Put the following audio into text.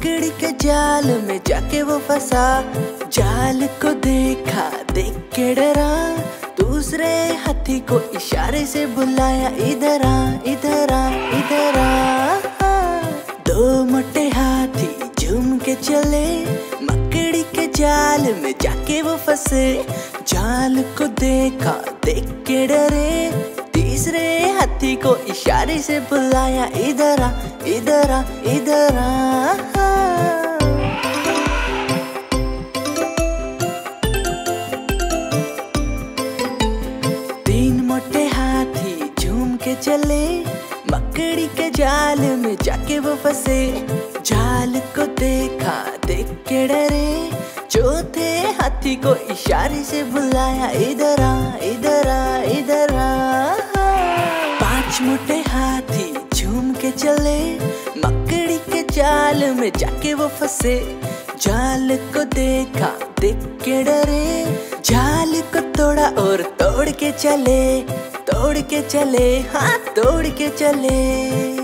मकड़ी के जाल में जाके वो फंसा, जाल को देखा देख के डरा, दूसरे हाथी को इशारे से बुलाया, इधर आ इधर आ इधर आ। दो मोटे हाथी झूम के चले, मकड़ी के जाल में जाके वो फंसे, जाल को देखा देख के डरे, तीसरे हाथी को इशारे से बुलाया, इधर आ इधर आ इधर आ। चले मकड़ी के जाल में जाके वो फंसे, जाल को देखा देख के डरे, चौथे हाथी को इशारे से बुलाया, इधर आ इधर आ इधर आ। पांच मोटे हाथी झूम के चले, मकड़ी के जाल में जाके वो फंसे, जाल को देखा देख के डरे, जाल को तोड़ा और तोड़ के चले, तोड़ के चले, हाँ तोड़ के चले।